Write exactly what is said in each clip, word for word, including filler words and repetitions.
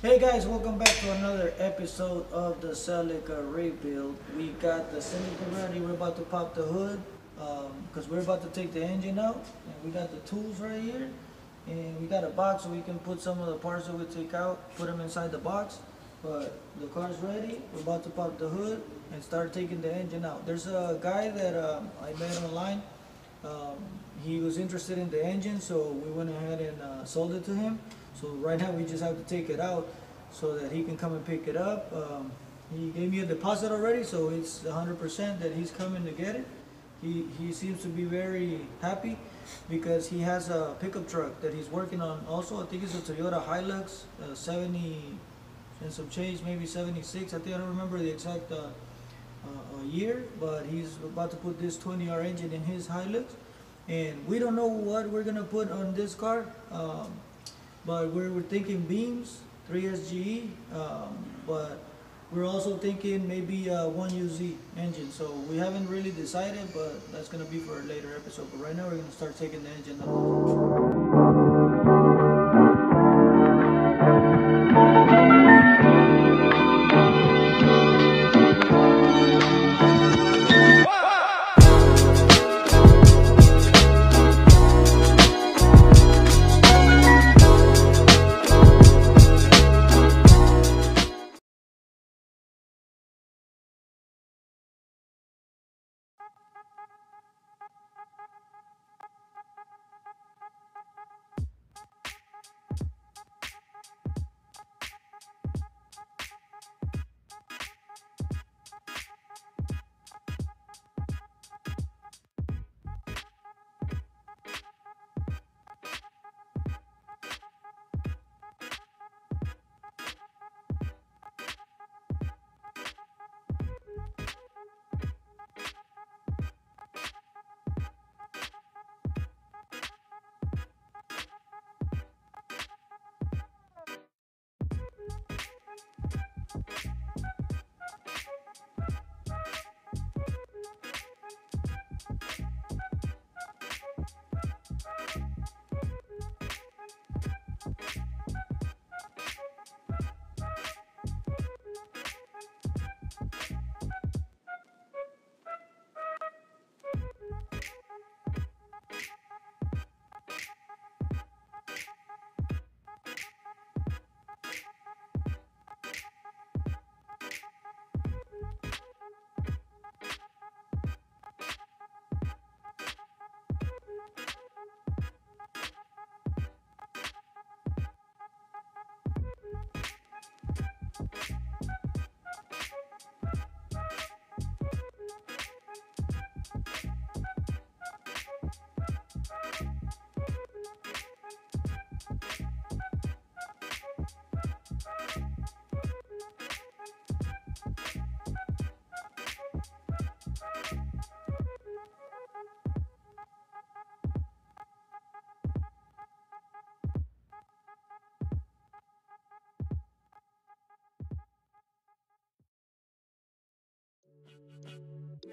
Hey guys, welcome back to another episode of the Celica rebuild. We got the Celica ready. We're about to pop the hood because um, we're about to take the engine out, and we got the tools right here, and we got a box so we can put some of the parts that we take out, put them inside the box. But the car's ready. We're about to pop the hood and start taking the engine out. There's a guy that um, I met online. Um, he was interested in the engine, so we went ahead and uh, sold it to him. So right now we just have to take it out so that he can come and pick it up. Um, he gave me a deposit already, so it's one hundred percent that he's coming to get it. He, he seems to be very happy because he has a pickup truck that he's working on also. I think it's a Toyota Hilux, uh, seventy and some change, maybe seventy-six. I think I don't remember the exact uh, uh, year, but he's about to put this twenty R engine in his Hilux. And we don't know what we're going to put on this car. Um, But we're, we're thinking beams, three S G E, um, but we're also thinking maybe a one U Z engine. So we haven't really decided, but that's going to be for a later episode. But right now we're going to start taking the engine out.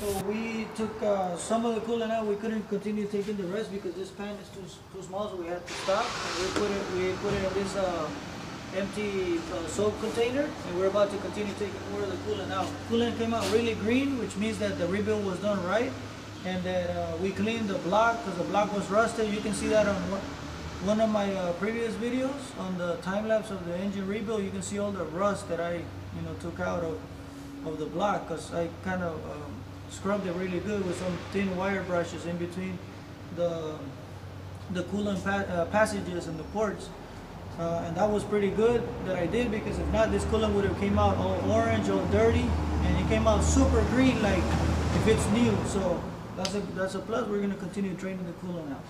so we took uh, some of the coolant out. We couldn't continue taking the rest because this pan is too too small, so we had to stop. And we put it we put it in this uh, empty uh, soap container, and we're about to continue taking more of the coolant out. Coolant came out really green, which means that the rebuild was done right, and that uh, we cleaned the block because the block was rusted. You can see that on one of my uh, previous videos on the time lapse of the engine rebuild. You can see all the rust that I you know took out of of the block because I kind of um, scrubbed it really good with some thin wire brushes in between the the coolant pa uh, passages and the ports, uh, and that was pretty good that I did, because if not, this coolant would have came out all orange, all dirty, and it came out super green like if it's new. So that's a that's a plus. We're gonna continue draining the coolant out.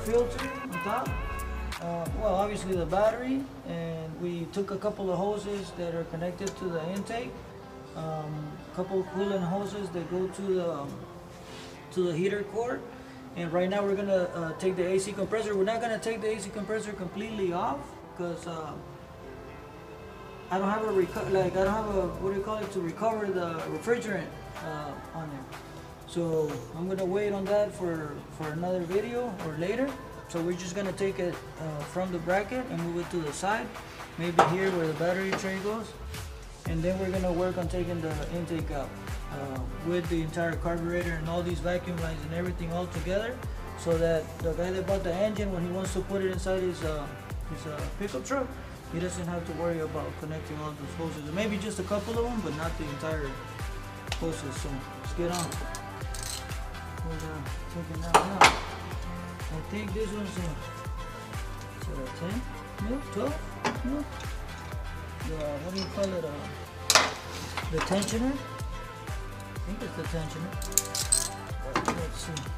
Filter on top, uh, well, obviously the battery, and we took a couple of hoses that are connected to the intake, um, a couple of coolant hoses that go to the to the heater core. And right now we're gonna uh, take the A C compressor. We're not gonna take the A C compressor completely off because uh, I don't have a reco like I don't have a what do you call it to recover the refrigerant uh, on there. So I'm gonna wait on that for, for another video or later. So we're just gonna take it uh, from the bracket and move it to the side, maybe here where the battery tray goes. And then we're gonna work on taking the intake out uh, with the entire carburetor and all these vacuum lines and everything all together, so that the guy that bought the engine, when he wants to put it inside his, uh, his uh, pickup truck, he doesn't have to worry about connecting all those hoses. Maybe just a couple of them, but not the entire hoses. So let's get on. We're gonna take it out now. I think this one's a, is it a ten? No, twelve? No. The, what do you call it? Uh, the tensioner? I think it's the tensioner. But let's see.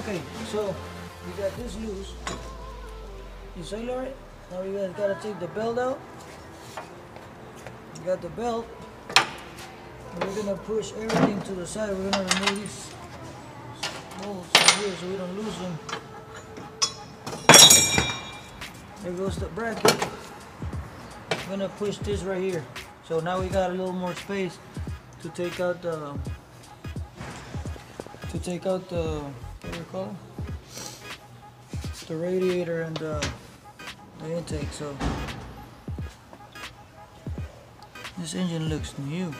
Okay, so we got this loose. You solder it. Now you guys gotta take the belt out. You got the belt. And we're gonna push everything to the side. We're gonna remove these bolts here so we don't lose them. There goes the bracket. I'm gonna push this right here. So now we got a little more space to take out the to take out the what do you call it? The radiator and the, the intake. So this engine looks new.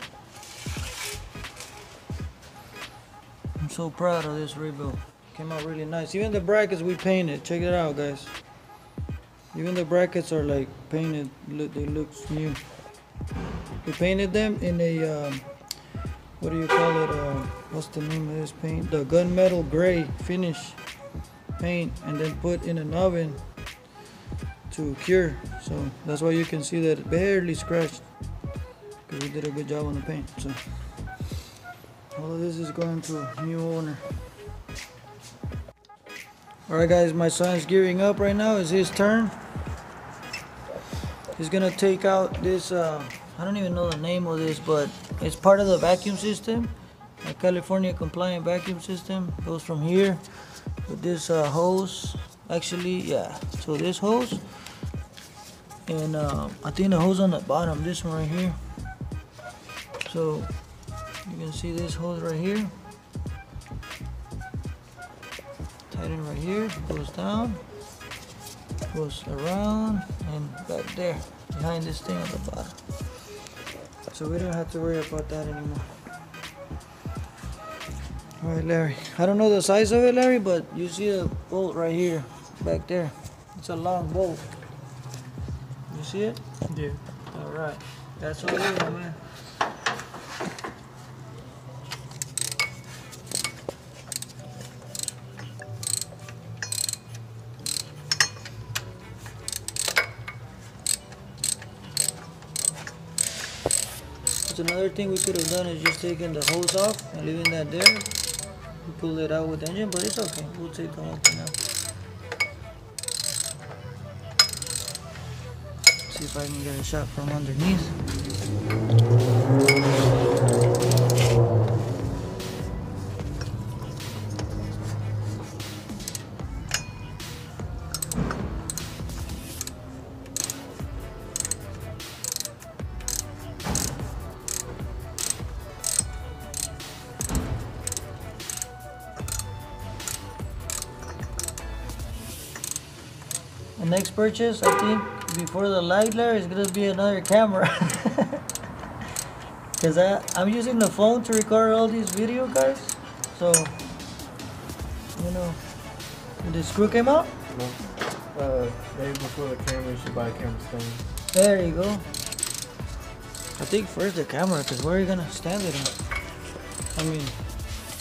I'm so proud of this rebuild. Came out really nice. Even the brackets we painted. Check it out, guys. Even the brackets are like painted. Look, they look new. We painted them in a um, what do you call it? Uh, what's the name of this paint? The gunmetal gray finish paint, and then put in an oven to cure. So that's why you can see that it barely scratched, because we did a good job on the paint. So all of this is going to a new owner. Alright guys, my son's gearing up right now. It's his turn. He's gonna take out this, uh, I don't even know the name of this, but it's part of the vacuum system. A California compliant vacuum system. Goes from here with this uh, hose. Actually, yeah, so this hose. And uh, I think the hose on the bottom, this one right here. So you can see this hose right here. Tighten right here, goes down, goes around, and back there, behind this thing on the bottom. So we don't have to worry about that anymore. Alright, Larry. I don't know the size of it, Larry, but you see a bolt right here, back there. It's a long bolt. You see it? Yeah. Alright. That's all it is, man. Another thing we could have done is just taking the hose off and leaving that there. We pull it out with the engine, but it's okay. We'll take the whole thing out. See if I can get a shot from underneath. Next purchase, I think, before the light, Larry, is gonna be another camera. Cause I, I'm using the phone to record all these video, guys. So, you know, did the screw came out? No. Uh, maybe before the camera, you should buy a camera stand. There you go. I think first the camera, cause where are you gonna stand it on? I mean,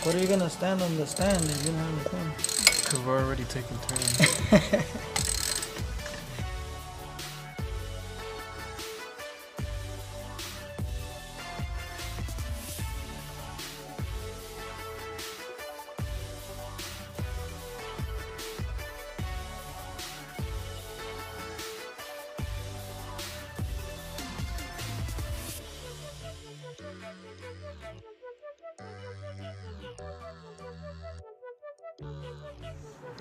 what are you gonna stand on the stand if you don't have anything? Cause we're already taking turns.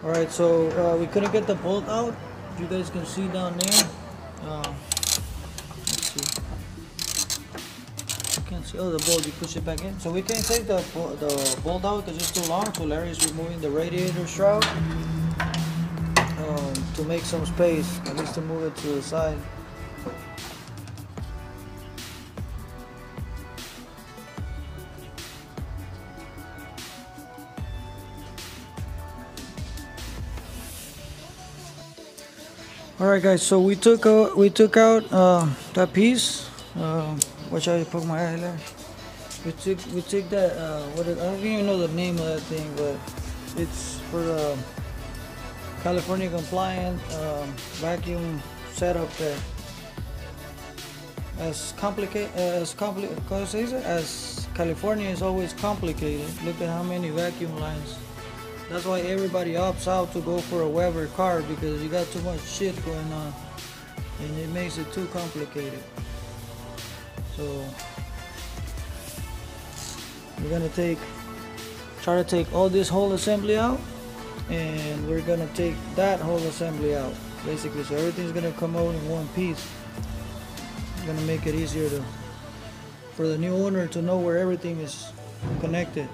Alright, so uh, we couldn't get the bolt out. You guys can see down there. Uh, let's see. You can't see. Oh, the bolt, you push it back in. So we can't take the, the bolt out because it's too long. So Larry's removing the radiator shroud um, to make some space, at least to move it to the side. Alright guys, so we took out, we took out uh, that piece. Uh, watch out, you poke my eye there. We took we took that. Uh, what is, I don't even know the name of that thing, but it's for the California compliant um, vacuum setup there. As complicated as complicated as California is always complicated. Look at how many vacuum lines That's why everybody opts out to go for a Weber car, because you got too much shit going on and it makes it too complicated. So we're gonna take try to take all this whole assembly out, and we're gonna take that whole assembly out basically, so everything's gonna come out in one piece. It's gonna make it easier to for the new owner to know where everything is connected.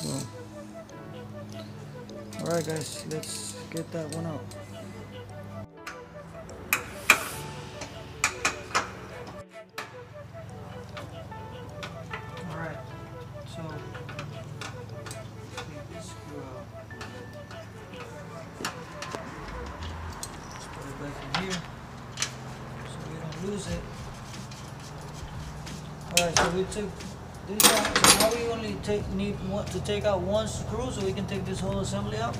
So, all right guys, let's get that one out. All right, so take this screw out. Let's put it back in here so we don't lose it. All right, so we took this out. So now we only take, need one, to take out one screw, so we can take this whole assembly out.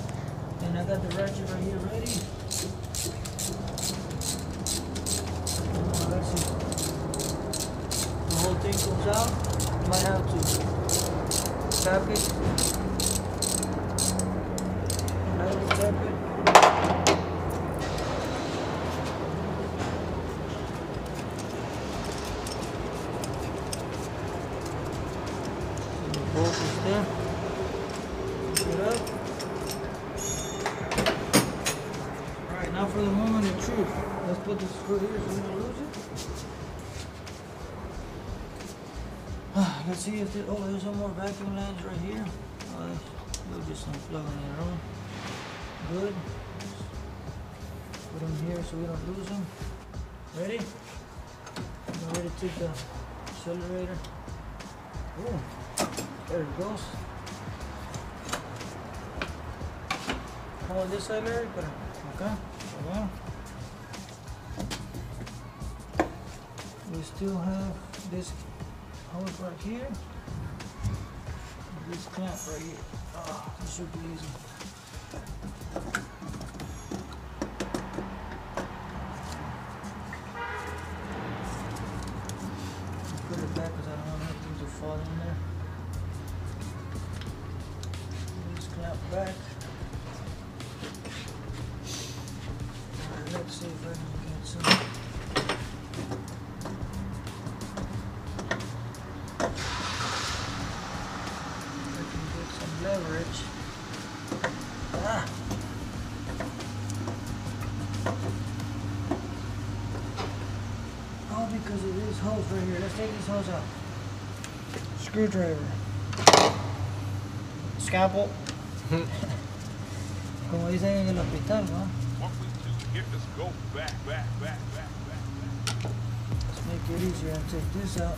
And I got the ratchet right here ready. Let's see. The whole thing comes out. You might have to tap it. You might have to tap it. Put the screw here so we don't lose it. Let's see if there, oh, there's some more vacuum lines right here. Oh, there'll be some plugging in there. Good. Put them here so we don't lose them. Ready? I'm ready to take the accelerator. Oh, there it goes. Come on this side, Larry. Okay. Okay. We still have this hose right here, this clamp right here. Oh, this should be easy. Put it back because I don't want anything to fall in there. This clamp back. Alright, let's see if I can get some. Right here. Let's take these hose out. Screwdriver. Scalpel. Como dicen en el hospital, ¿no? Let's make it easier and take this out.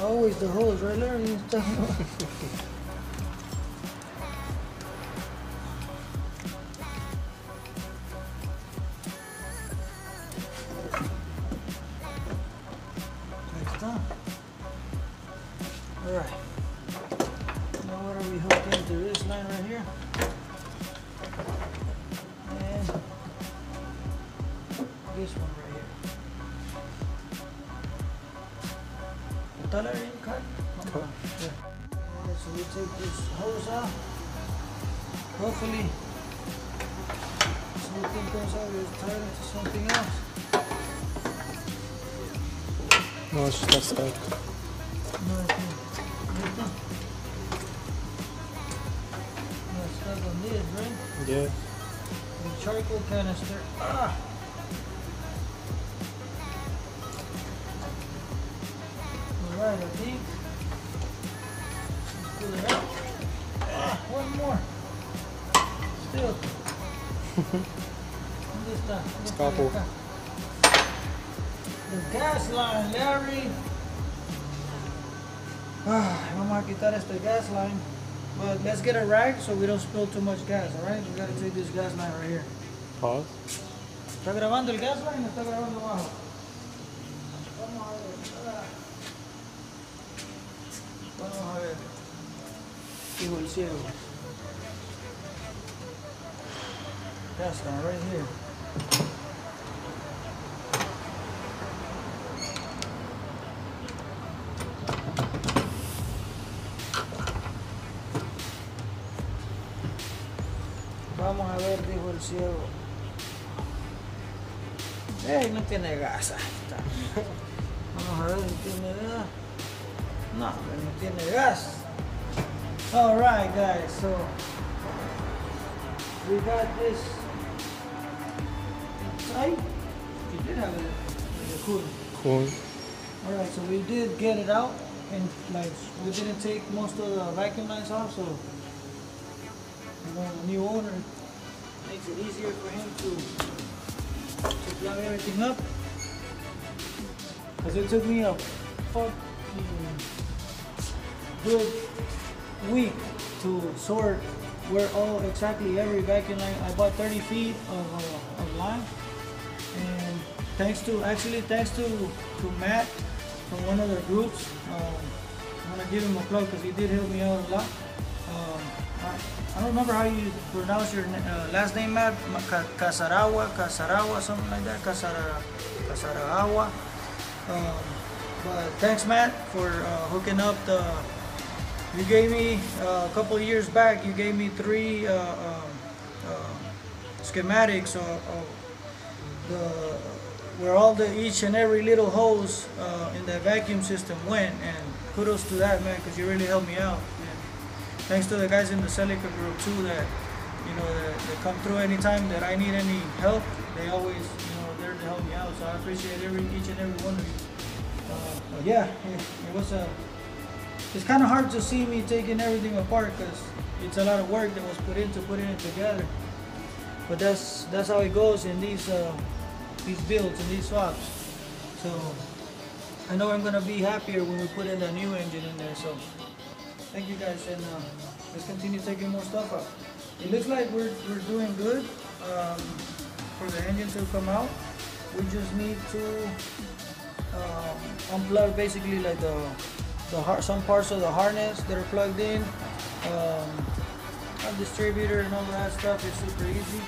Always the holes, right there. You stuff. Next time. All right. Now what are we hooked into? This line right here. And this one right here. Cut. Cut. Yeah. Yeah, so we take this hose out. Hopefully something comes out, it's tied into something else. No, it's just stuck. No, it's not. No, it's stuck on this, right? Yeah. The charcoal canister. Ah! Alright, I think. Let's pull it out. Ah, one more. Still. ¿Dónde está? Escapo. The gas line, Larry. Ah, vamos a quitar este gas line. But let's get a rag so we don't spill too much gas, alright? We gotta take this gas line right here. Pause. ¿Está grabando el gasline o está grabando abajo? Vamos a ver. Vamos a ver. Dijo el ciego. Gasline, right here. Vamos a ver, dijo el ciego. Eh, no tiene gas. Vamos a ver si tiene gas. No, no tiene gas. Alright guys, so we got this inside. You did have it with a cool. Cool. Alright, so we did get it out and like we didn't take most of the vacuum lines off, so the new owner makes it easier for him to, to plug everything up, because it took me a fucking good week to sort where all exactly every vacuum line. I bought thirty feet of, uh, of line, and thanks to actually thanks to, to Matt from one of the groups. um, I'm gonna give him a plug because he did help me out a lot. um, I, I don't remember how you pronounce your uh, last name, Matt. Kasarawa, Kasarawa, something like that. Kasara, Kasarawa. Um, but thanks, Matt, for uh, hooking up the. You gave me uh, a couple of years back. You gave me three uh, um, uh, schematics of, of the where all the each and every little hose uh, in that vacuum system went. And kudos to that, man, because you really helped me out. Thanks to the guys in the Celica group too, that you know that they come through anytime that I need any help. They always, you know, there to help me out. So I appreciate every each and every one of you. Uh, but yeah, it, it was a. It's kind of hard to see me taking everything apart because it's a lot of work that was put into putting it together. But that's that's how it goes in these uh, these builds and these swaps. So I know I'm gonna be happier when we put in that new engine in there. So. Thank you guys, and uh, let's continue taking more stuff up. It looks like we're, we're doing good um, for the engine to come out. We just need to um, unplug basically like the, the some parts of the harness that are plugged in. Um, our distributor and all that stuff is super easy.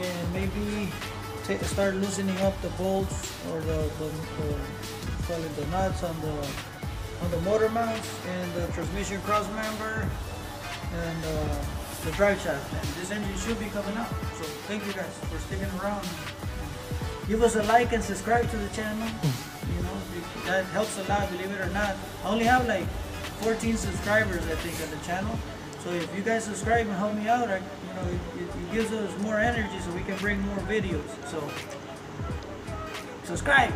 And maybe take, start loosening up the bolts or the, the, the, call it the nuts on the on the motor mounts and the transmission cross member and uh, the drive shaft, and this engine should be coming out. So thank you guys for sticking around. Give us a like and subscribe to the channel. You know, that helps a lot, believe it or not. I only have like fourteen subscribers I think at the channel, so if you guys subscribe and help me out, I, you know, it, it, it gives us more energy so we can bring more videos. So subscribe.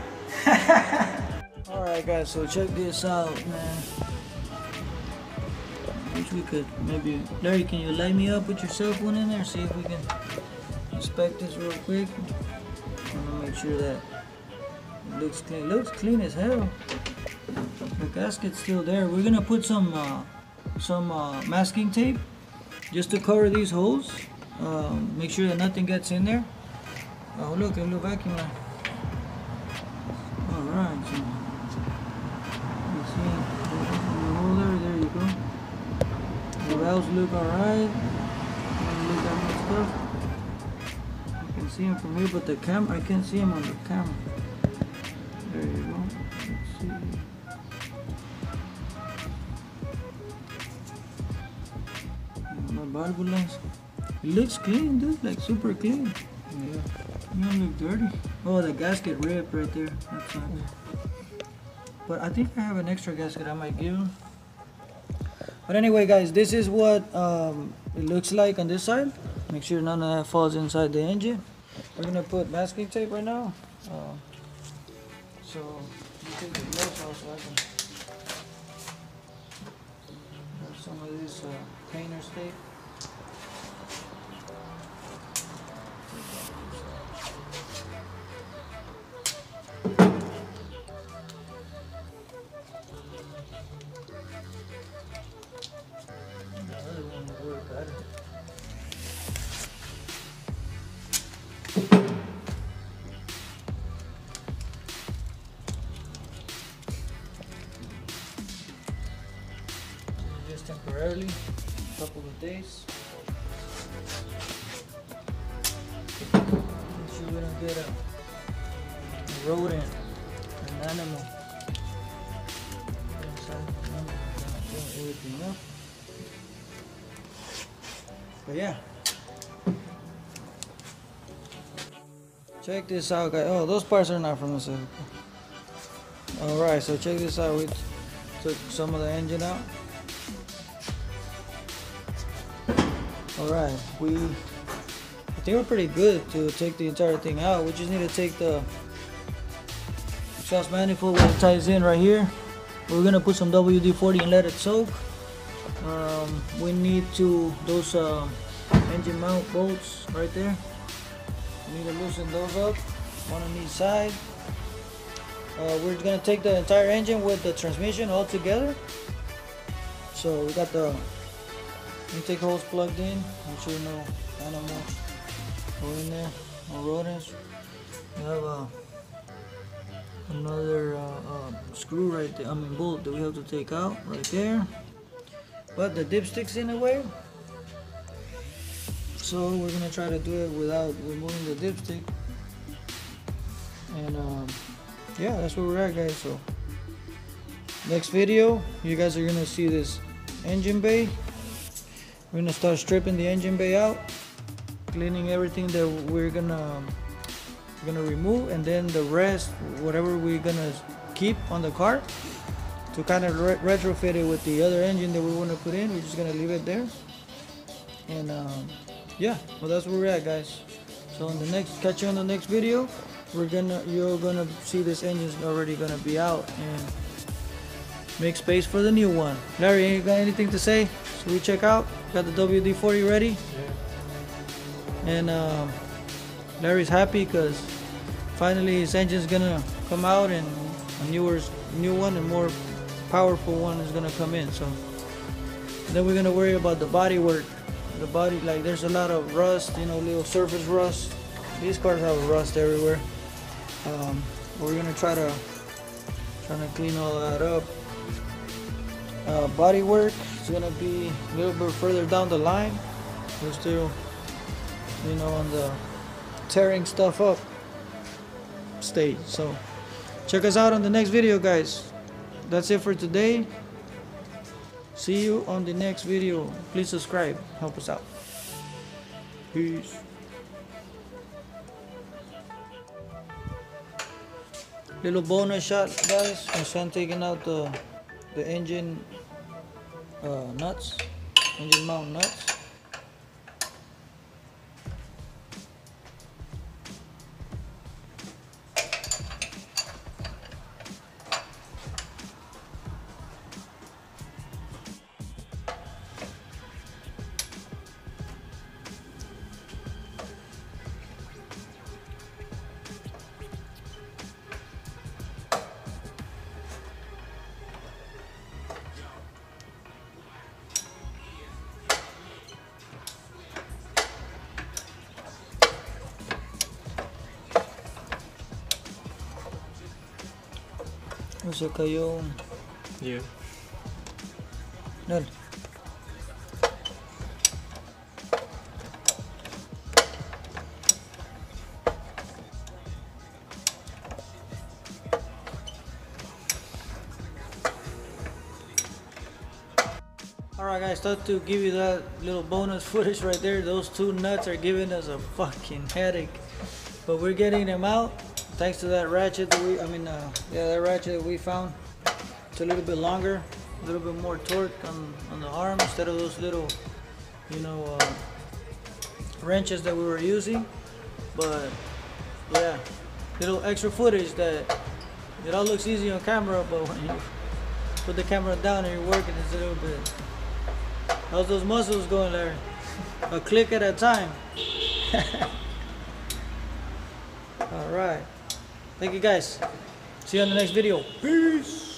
Alright guys, so check this out, man. I wish we could maybe... Larry, can you light me up with your cell phone in there? See if we can inspect this real quick. I want to make sure that it looks clean. It looks clean as hell. The gasket's still there. We're going to put some uh, some uh, masking tape just to cover these holes. Um, make sure that nothing gets in there. Oh look, a little vacuum line. Alright, so... there you go. The valves look alright. Look at my stuff. I can see them from here, but the camera, I can't see them on the camera. There you go. Let's see. My valvulas. It looks clean, dude. Like super clean. Yeah. It doesn't look dirty. Oh, the gasket ripped right there. That's nice. But I think I have an extra gasket I might give. But anyway guys, this is what um, it looks like on this side. Make sure none of that falls inside the engine. We're gonna put masking tape right now. Uh, so you take the gloves off so I can have some of this uh, painter's tape. early, a couple of days. But you wouldn't get a rodent, an animal. Everything up. But yeah, check this out, guys. Oh, those parts are not from the Civic. Alright, so check this out. We took some of the engine out. Alright, we I think we're pretty good to take the entire thing out. We just need to take the exhaust manifold where it ties in right here. We're gonna put some W D forty and let it soak. Um, we need to those uh, engine mount bolts right there. We need to loosen those up, one on each side. Uh, we're gonna take the entire engine with the transmission all together. So we got the intake hose plugged in. I'm sure no animals go in there, no rodents. We have a another uh, uh, screw right there, I mean bolt that we have to take out right there, but the dipstick's in the way, so we're gonna try to do it without removing the dipstick. And um, yeah, that's where we're at, guys. So next video you guys are gonna see this engine bay. We're gonna start stripping the engine bay out, cleaning everything that we're gonna gonna remove, and then the rest, whatever we're gonna keep on the car to kind of re retrofit it with the other engine that we want to put in, we're just gonna leave it there. And um, yeah, well, that's where we're at, guys. So in the next catch you on the next video, we're gonna you're gonna see this engine's already gonna be out and make space for the new one. Larry, ain't got anything to say? So we check out, got the W D forty ready. Yeah. And um, Larry's happy because finally his engine's gonna come out, and a newer, new one and more powerful one is gonna come in. So then we're gonna worry about the body work. The body, like there's a lot of rust, you know, little surface rust. These cars have rust everywhere. Um, we're gonna try to trying to clean all that up. Uh, body work is gonna be a little bit further down the line. We're still, you know, on the tearing stuff up stage. So check us out on the next video, guys. That's it for today. See you on the next video. Please subscribe, help us out. Peace. Little bonus shot, guys. My son taking out the the engine uh, nuts, engine mount nuts. Se cayó un... Yeah. Dale. Alright, guys, thought to give you that little bonus footage right there. Those two nuts are giving us a fucking headache, but we're getting them out. Thanks to that ratchet that we, I mean, uh, yeah, that ratchet that we found. It's a little bit longer, a little bit more torque on, on the arm instead of those little, you know, uh, wrenches that we were using. But yeah, little extra footage that it all looks easy on camera, but when you put the camera down and you're working, it's a little bit. How's those muscles going there? A click at a time. All right. Thank you, guys. See you on the next video. Peace.